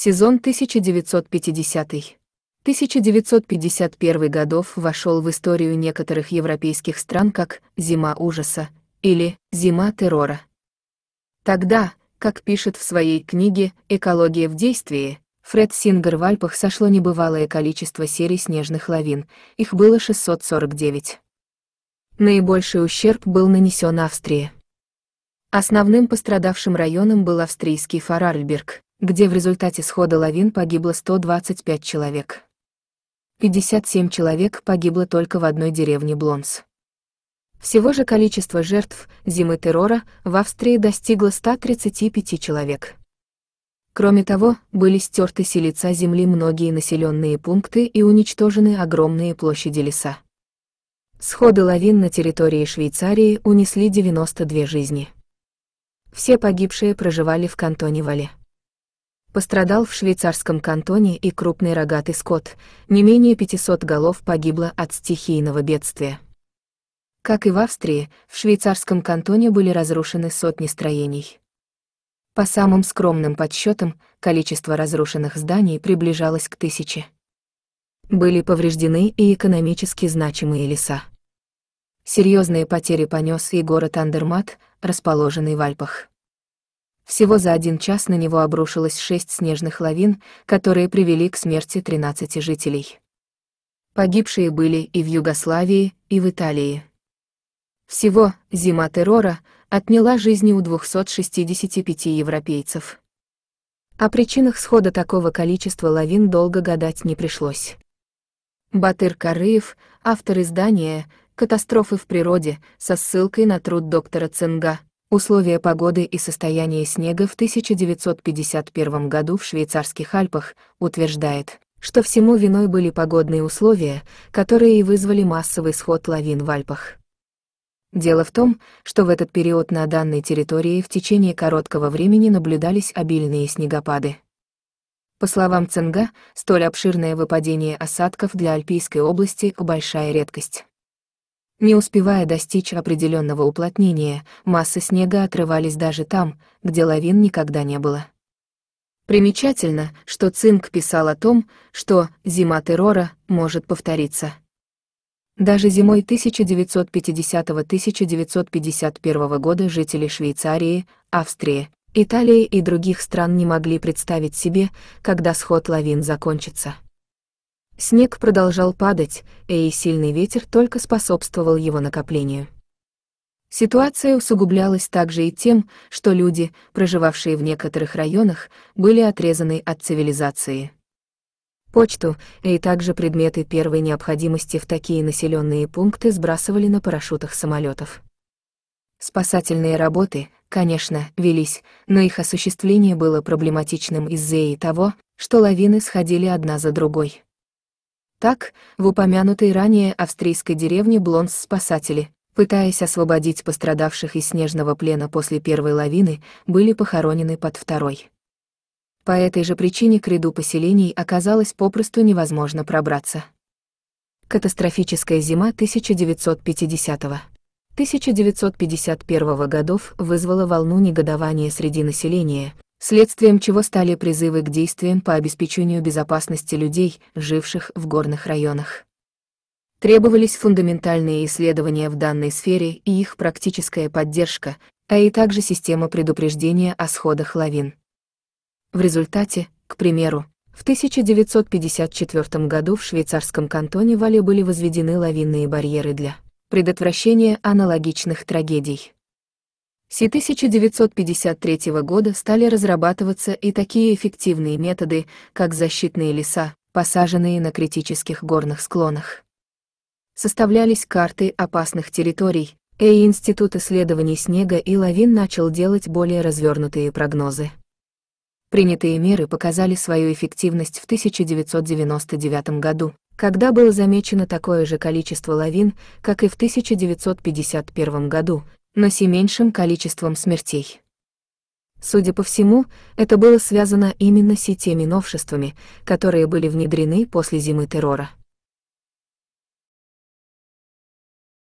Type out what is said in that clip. сезон 1950-1951 годов вошел в историю некоторых европейских стран как «Зима ужаса» или «Зима террора». Тогда, как пишет в своей книге «Экология в действии», Фред Сингер, в Альпах сошло небывалое количество серий снежных лавин, их было 649. Наибольший ущерб был нанесен Австрии. Основным пострадавшим районом был австрийский Форарльберг, где в результате схода лавин погибло 125 человек. 57 человек погибло только в одной деревне Блонс. Всего же количество жертв «Зимы террора» в Австрии достигло 135 человек. Кроме того, были стерты с лица земли многие населенные пункты и уничтожены огромные площади леса. Сходы лавин на территории Швейцарии унесли 92 жизни. Все погибшие проживали в кантоне Вале. Пострадал в швейцарском кантоне и крупный рогатый скот, не менее 500 голов погибло от стихийного бедствия. Как и в Австрии, в швейцарском кантоне были разрушены сотни строений. По самым скромным подсчетам, количество разрушенных зданий приближалось к 1000. Были повреждены и экономически значимые леса. Серьезные потери понес и город Андермат, расположенный в Альпах. Всего за 1 час на него обрушилось 6 снежных лавин, которые привели к смерти 13 жителей. Погибшие были и в Югославии, и в Италии. Всего «Зима террора» отняла жизни у 265 европейцев. О причинах схода такого количества лавин долго гадать не пришлось. Батыр Карриев, автор издания «Катастрофы в природе», со ссылкой на труд доктора Цинга «Условия погоды и состояние снега в 1951 году в швейцарских Альпах», утверждает, что всему виной были погодные условия, которые и вызвали массовый сход лавин в Альпах. Дело в том, что в этот период на данной территории в течение короткого времени наблюдались обильные снегопады. По словам Ценга, столь обширное выпадение осадков для Альпийской области – большая редкость. Не успевая достичь определенного уплотнения, массы снега отрывались даже там, где лавин никогда не было. Примечательно, что Цинг писал о том, что «Зима террора» может повториться. Даже зимой 1950-1951 года жители Швейцарии, Австрии, Италии и других стран не могли представить себе, когда сход лавин закончится. Снег продолжал падать, и сильный ветер только способствовал его накоплению. Ситуация усугублялась также и тем, что люди, проживавшие в некоторых районах, были отрезаны от цивилизации. Почту и также предметы первой необходимости в такие населенные пункты сбрасывали на парашютах самолетов. Спасательные работы, конечно, велись, но их осуществление было проблематичным из-за и того, что лавины сходили одна за другой. Так, в упомянутой ранее австрийской деревне Блонс спасатели, пытаясь освободить пострадавших из снежного плена после первой лавины, были похоронены под второй. По этой же причине к ряду поселений оказалось попросту невозможно пробраться. Катастрофическая зима 1950-1951 годов вызвала волну негодования среди населения, следствием чего стали призывы к действиям по обеспечению безопасности людей, живших в горных районах. Требовались фундаментальные исследования в данной сфере и их практическая поддержка, а и также система предупреждения о сходах лавин. В результате, к примеру, в 1954 году в швейцарском кантоне Вале были возведены лавинные барьеры для предотвращения аналогичных трагедий. С 1953 года стали разрабатываться и такие эффективные методы, как защитные леса, посаженные на критических горных склонах. Составлялись карты опасных территорий, и Институт исследований снега и лавин начал делать более развернутые прогнозы. Принятые меры показали свою эффективность в 1999 году, когда было замечено такое же количество лавин, как и в 1951 году, но с меньшим количеством смертей. Судя по всему, это было связано именно с теми новшествами, которые были внедрены после «Зимы террора».